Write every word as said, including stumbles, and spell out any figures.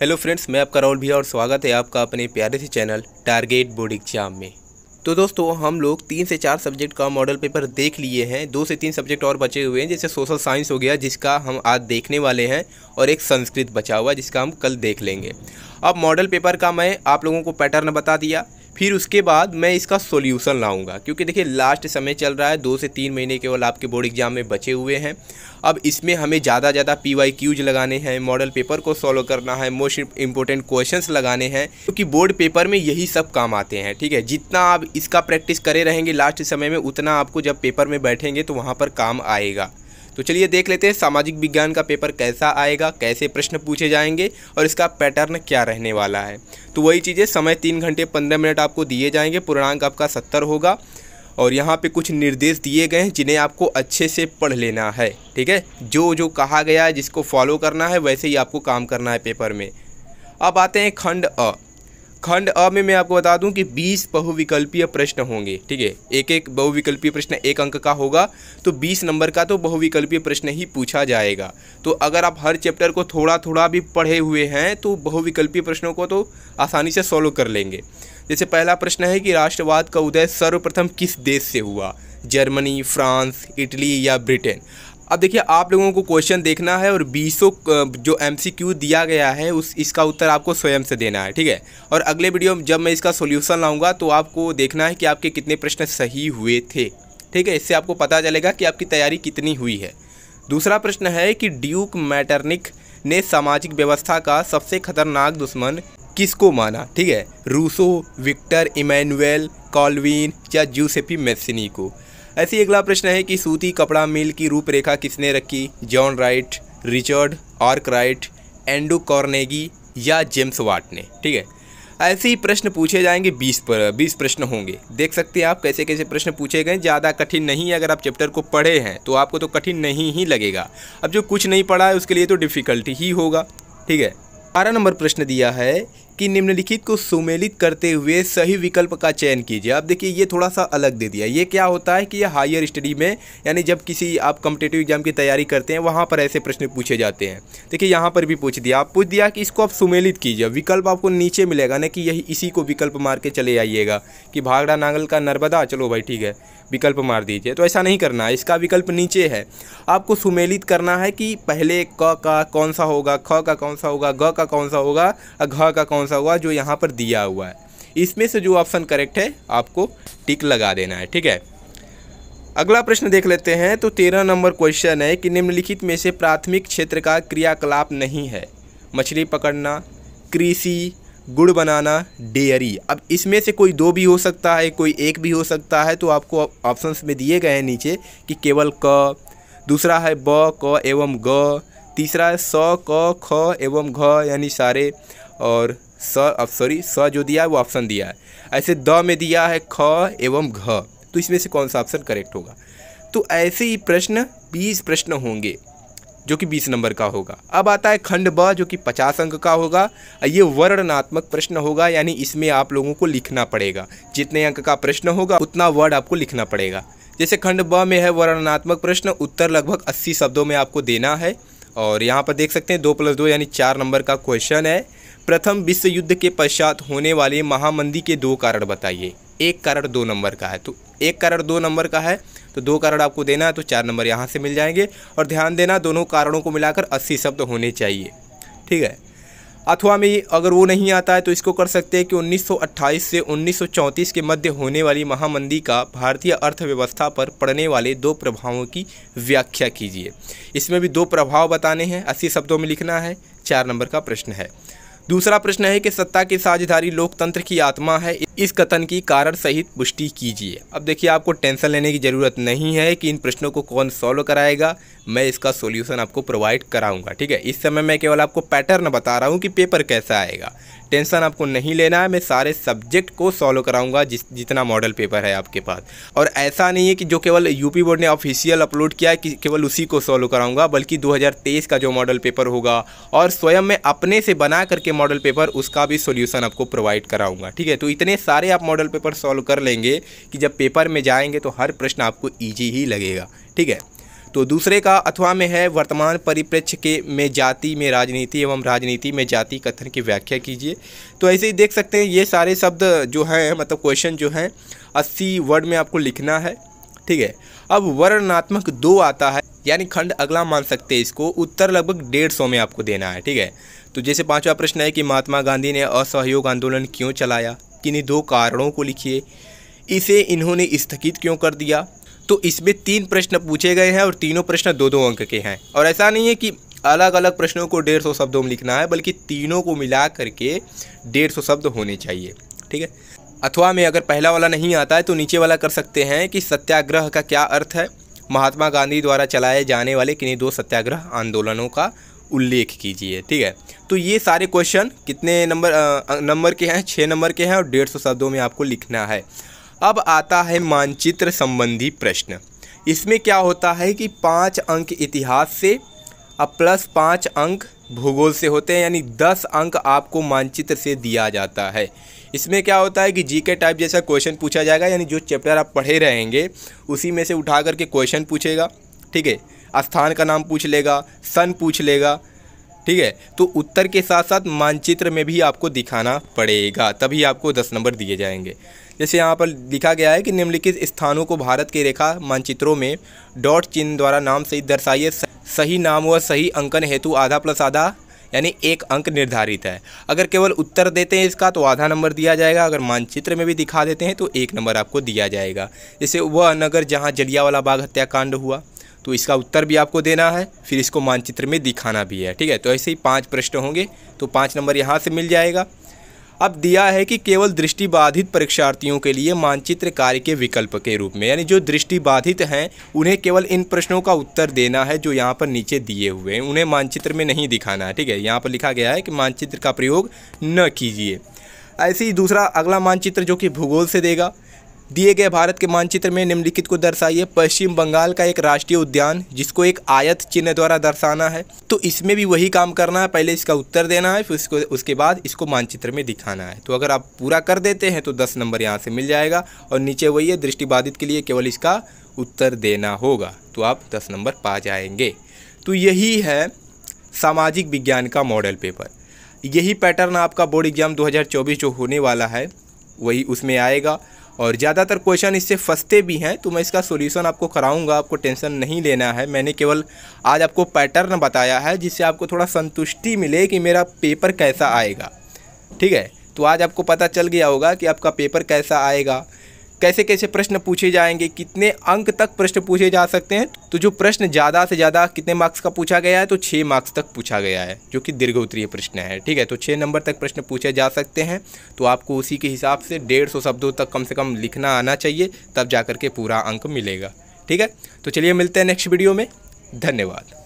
Hello friends, मैं आपका राहुल भैया और स्वागत है आपका अपने प्यारे से चैनल टारगेट बोर्ड एग्जाम में। तो दोस्तों, हम लोग तीन से चार सब्जेक्ट का मॉडल पेपर देख लिए हैं। दो से तीन सब्जेक्ट और बचे हुए हैं, जैसे सोशल साइंस हो गया जिसका हम आज देखने वाले हैं, और एक संस्कृत बचा हुआ जिसका हम कल देख लेंगे। अब मॉडल पेपर का मैं आप लोगों को पैटर्न बता दिया, फिर उसके बाद मैं इसका सॉल्यूशन लाऊंगा, क्योंकि देखिए लास्ट समय चल रहा है, दो से तीन महीने केवल आपके बोर्ड एग्जाम में बचे हुए हैं। अब इसमें हमें ज़्यादा ज़्यादा पी वाई क्यूज लगाने हैं, मॉडल पेपर को सॉल्व करना है, मोस्ट इंपॉर्टेंट क्वेश्चंस लगाने हैं, क्योंकि बोर्ड पेपर में यही सब काम आते हैं। ठीक है, जितना आप इसका प्रैक्टिस करे रहेंगे लास्ट समय में, उतना आपको जब पेपर में बैठेंगे तो वहाँ पर काम आएगा। तो चलिए देख लेते हैं सामाजिक विज्ञान का पेपर कैसा आएगा, कैसे प्रश्न पूछे जाएंगे और इसका पैटर्न क्या रहने वाला है। तो वही चीज़ें, समय तीन घंटे पंद्रह मिनट आपको दिए जाएंगे, पूर्णांक आपका सत्तर होगा, और यहाँ पे कुछ निर्देश दिए गए हैं जिन्हें आपको अच्छे से पढ़ लेना है। ठीक है, जो जो कहा गया है जिसको फॉलो करना है वैसे ही आपको काम करना है पेपर में। अब आते हैं खंड अ। खंड अ में मैं आपको बता दूं कि बीस बहुविकल्पीय प्रश्न होंगे। ठीक है, एक एक बहुविकल्पीय प्रश्न एक अंक का होगा, तो बीस नंबर का तो बहुविकल्पीय प्रश्न ही पूछा जाएगा। तो अगर आप हर चैप्टर को थोड़ा थोड़ा भी पढ़े हुए हैं तो बहुविकल्पीय प्रश्नों को तो आसानी से सॉल्व कर लेंगे। जैसे पहला प्रश्न है कि राष्ट्रवाद का उदय सर्वप्रथम किस देश से हुआ, जर्मनी, फ्रांस, इटली या ब्रिटेन। अब देखिए, आप लोगों को क्वेश्चन देखना है और बीसों जो एमसीक्यू दिया गया है उस इसका उत्तर आपको स्वयं से देना है। ठीक है, और अगले वीडियो में जब मैं इसका सॉल्यूशन लाऊंगा तो आपको देखना है कि आपके कितने प्रश्न सही हुए थे। ठीक है, इससे आपको पता चलेगा कि आपकी तैयारी कितनी हुई है। दूसरा प्रश्न है कि ड्यूक मैटरनिक ने सामाजिक व्यवस्था का सबसे खतरनाक दुश्मन किसको माना। ठीक है, रूसो, विक्टर इमैनुएल, कॉल्विन या ज्यूसेपी मेस्सिनी को। ऐसे अगला प्रश्न है कि सूती कपड़ा मिल की रूपरेखा किसने रखी, John Wright, Richard Arkwright, Andrew Carnegie या जेम्स वाट ने। ठीक है, ऐसे ही प्रश्न पूछे जाएंगे, बीस पर बीस प्रश्न होंगे। देख सकते हैं आप कैसे कैसे प्रश्न पूछे गए, ज़्यादा कठिन नहीं है। अगर आप चैप्टर को पढ़े हैं तो आपको तो कठिन नहीं ही लगेगा। अब जो कुछ नहीं पढ़ा है उसके लिए तो डिफ़िकल्ट ही होगा। ठीक है, बारह नंबर प्रश्न दिया है कि निम्नलिखित को सुमेलित करते हुए सही विकल्प का चयन कीजिए। अब देखिए, ये थोड़ा सा अलग दे दिया। ये क्या होता है कि ये हायर स्टडी में, यानी जब किसी आप कॉम्पिटिटिव एग्जाम की तैयारी करते हैं वहाँ पर ऐसे प्रश्न पूछे जाते हैं। देखिए, यहाँ पर भी पूछ दिया, आप पूछ दिया कि इसको आप सुमेलित कीजिए। विकल्प आपको नीचे मिलेगा ना, कि यही इसी को विकल्प मार के चले आइएगा, कि भागड़ा नांगल का नर्मदा, चलो भाई ठीक है विकल्प मार दीजिए। तो ऐसा नहीं करना है, इसका विकल्प नीचे है, आपको सुमेलित करना है कि पहले क का कौन सा होगा, ख का कौन सा होगा, ग का कौन सा होगा, घ का कौन सा हुआ, जो यहाँ पर दिया हुआ है इसमें से जो ऑप्शन करेक्ट है आपको टिक लगा देना है। ठीक है, अगला प्रश्न देख लेते हैं। तो तेरह नंबर क्वेश्चन है कि निम्नलिखित में से प्राथमिक क्षेत्र का क्रियाकलाप नहीं है, मछली पकड़ना, कृषि, गुड़ बनाना, डेयरी। अब इसमें से कोई दो भी हो सकता है, कोई एक भी हो सकता है। तो आपको ऑप्शंस में दिए गए हैं नीचे कि केवल क, दूसरा है ब क एवं ग, तीसरा है स क ख एवं घ यानी सारे, और स अब सॉरी स जो दिया है वो ऑप्शन दिया है। ऐसे द में दिया है ख एवं घ, तो इसमें से कौन सा ऑप्शन करेक्ट होगा। तो ऐसे ही प्रश्न बीस प्रश्न होंगे जो कि बीस नंबर का होगा। अब आता है खंड ब जो कि पचास अंक का होगा। ये वर्णनात्मक प्रश्न होगा, यानी इसमें आप लोगों को लिखना पड़ेगा, जितने अंक का प्रश्न होगा उतना वर्ड आपको लिखना पड़ेगा। जैसे खंड ब में है वर्णनात्मक प्रश्न, उत्तर लगभग अस्सी शब्दों में आपको देना है। और यहाँ पर देख सकते हैं दो प्लस दो यानी चार नंबर का क्वेश्चन है। प्रथम विश्व युद्ध के पश्चात होने वाले महामंदी के दो कारण बताइए। एक कारण दो नंबर का है, तो एक कारण दो नंबर का है तो दो कारण आपको देना है, तो चार नंबर यहाँ से मिल जाएंगे। और ध्यान देना, दोनों कारणों को मिलाकर अस्सी शब्द होने चाहिए। ठीक है, अथवा में अगर वो नहीं आता है तो इसको कर सकते हैं कि उन्नीस सौ अट्ठाईस से उन्नीस सौ चौंतीस के मध्य होने वाली महामंदी का भारतीय अर्थव्यवस्था पर पड़ने वाले दो प्रभावों की व्याख्या कीजिए। इसमें भी दो प्रभाव बताने हैं, अस्सी शब्दों में लिखना है, चार नंबर का प्रश्न है। दूसरा प्रश्न है कि सत्ता की साझेदारी लोकतंत्र की आत्मा है, इस कथन की कारण सहित पुष्टि कीजिए। अब देखिए, आपको टेंशन लेने की ज़रूरत नहीं है कि इन प्रश्नों को कौन सॉल्व कराएगा, मैं इसका सॉल्यूशन आपको प्रोवाइड कराऊंगा। ठीक है, इस समय मैं केवल आपको पैटर्न बता रहा हूं कि पेपर कैसा आएगा। टेंशन आपको नहीं लेना है, मैं सारे सब्जेक्ट को सॉल्व कराऊंगा जिस जितना मॉडल पेपर है आपके पास। और ऐसा नहीं है कि जो केवल यूपी बोर्ड ने ऑफिशियल अपलोड किया है कि केवल उसी को सॉल्व कराऊंगा, बल्कि दो हज़ार तेईस का जो मॉडल पेपर होगा और स्वयं मैं अपने से बना करके मॉडल पेपर, उसका भी सॉल्यूशन आपको प्रोवाइड कराऊंगा। ठीक है, तो इतने सारे आप मॉडल पेपर सॉल्व कर लेंगे कि जब पेपर में जाएंगे तो हर प्रश्न आपको ईजी ही लगेगा। ठीक है, तो दूसरे का अथवा में है वर्तमान परिप्रेक्ष्य के में जाति में राजनीति एवं राजनीति में जाति कथन की व्याख्या कीजिए। तो ऐसे ही देख सकते हैं ये सारे शब्द जो हैं मतलब क्वेश्चन जो हैं अस्सी वर्ड में आपको लिखना है, ठीक है। अब वर्णनात्मक दो आता है यानी खंड अगला मान सकते हैं इसको, उत्तर लगभग डेढ़ सौ में आपको देना है, ठीक है। तो जैसे पांचवा प्रश्न है कि महात्मा गांधी ने असहयोग आंदोलन क्यों चलाया, किन्हीं दो कारणों को लिखिए, इसे इन्होंने स्थगित क्यों कर दिया। तो इसमें तीन प्रश्न पूछे गए हैं और तीनों प्रश्न दो दो अंक के हैं, और ऐसा नहीं है कि अलग अलग प्रश्नों को डेढ़ सौ शब्दों में लिखना है, बल्कि तीनों को मिला करके डेढ़ सौ शब्द होने चाहिए, ठीक है। अथवा में अगर पहला वाला नहीं आता है तो नीचे वाला कर सकते हैं कि सत्याग्रह का क्या अर्थ है, महात्मा गांधी द्वारा चलाए जाने वाले किन्हीं दो सत्याग्रह आंदोलनों का उल्लेख कीजिए, ठीक है। तो ये सारे क्वेश्चन कितने नंबर नंबर के हैं, छः नंबर के हैं और डेढ़ सौ शब्दों में आपको लिखना है। अब आता है मानचित्र संबंधी प्रश्न। इसमें क्या होता है कि पाँच अंक इतिहास से अब प्लस पाँच अंक भूगोल से होते हैं, यानी दस अंक आपको मानचित्र से दिया जाता है। इसमें क्या होता है कि जीके टाइप जैसा क्वेश्चन पूछा जाएगा, यानी जो चैप्टर आप पढ़े रहेंगे उसी में से उठा करके क्वेश्चन पूछेगा, ठीक है। स्थान का नाम पूछ लेगा, सन पूछ लेगा, ठीक है। तो उत्तर के साथ साथ मानचित्र में भी आपको दिखाना पड़ेगा, तभी आपको दस नंबर दिए जाएंगे। जैसे यहाँ पर लिखा गया है कि निम्नलिखित स्थानों को भारत के रेखा मानचित्रों में डॉट चिन्ह द्वारा नाम सहित दर्शाइए, सही नाम व सही अंकन हेतु आधा प्लस आधा यानी एक अंक निर्धारित है। अगर केवल उत्तर देते हैं इसका तो आधा नंबर दिया जाएगा, अगर मानचित्र में भी दिखा देते हैं तो एक नंबर आपको दिया जाएगा। जैसे वह नगर जहाँ जलियांवाला बाग हत्याकांड हुआ, तो इसका उत्तर भी आपको देना है, फिर इसको मानचित्र में दिखाना भी है, ठीक है। तो ऐसे ही पाँच प्रश्न होंगे तो पाँच नंबर यहाँ से मिल जाएगा। अब दिया है कि केवल दृष्टिबाधित परीक्षार्थियों के लिए मानचित्र कार्य के विकल्प के रूप में, यानी जो दृष्टिबाधित हैं उन्हें केवल इन प्रश्नों का उत्तर देना है जो यहाँ पर नीचे दिए हुए हैं, उन्हें मानचित्र में नहीं दिखाना है, ठीक है। यहाँ पर लिखा गया है कि मानचित्र का प्रयोग न कीजिए। ऐसे ही दूसरा अगला मानचित्र जो कि भूगोल से देगा, दिए गए भारत के मानचित्र में निम्नलिखित को दर्शाइए, पश्चिम बंगाल का एक राष्ट्रीय उद्यान जिसको एक आयत चिन्ह द्वारा दर्शाना है। तो इसमें भी वही काम करना है, पहले इसका उत्तर देना है, फिर उसको उसके बाद इसको मानचित्र में दिखाना है। तो अगर आप पूरा कर देते हैं तो दस नंबर यहाँ से मिल जाएगा, और नीचे वही है दृष्टिबाधित के लिए केवल इसका उत्तर देना होगा, तो आप दस नंबर पा जाएंगे। तो यही है सामाजिक विज्ञान का मॉडल पेपर, यही पैटर्न आपका बोर्ड एग्जाम दो हज़ार चौबीस जो होने वाला है वही उसमें आएगा, और ज़्यादातर क्वेश्चन इससे फंसते भी हैं, तो मैं इसका सॉल्यूशन आपको कराऊंगा, आपको टेंशन नहीं लेना है। मैंने केवल आज आपको पैटर्न बताया है जिससे आपको थोड़ा संतुष्टि मिले कि मेरा पेपर कैसा आएगा, ठीक है। तो आज आपको पता चल गया होगा कि आपका पेपर कैसा आएगा, कैसे कैसे प्रश्न पूछे जाएंगे, कितने अंक तक प्रश्न पूछे जा सकते हैं। तो जो प्रश्न ज़्यादा से ज़्यादा कितने मार्क्स का पूछा गया है, तो छः मार्क्स तक पूछा गया है जो कि दीर्घ उत्तरीय प्रश्न है, ठीक है। तो छः नंबर तक प्रश्न पूछे जा सकते हैं, तो आपको उसी के हिसाब से डेढ़ सौ शब्दों तक कम से कम लिखना आना चाहिए, तब जा करके पूरा अंक मिलेगा, ठीक है। तो चलिए मिलते हैं नेक्स्ट वीडियो में, धन्यवाद।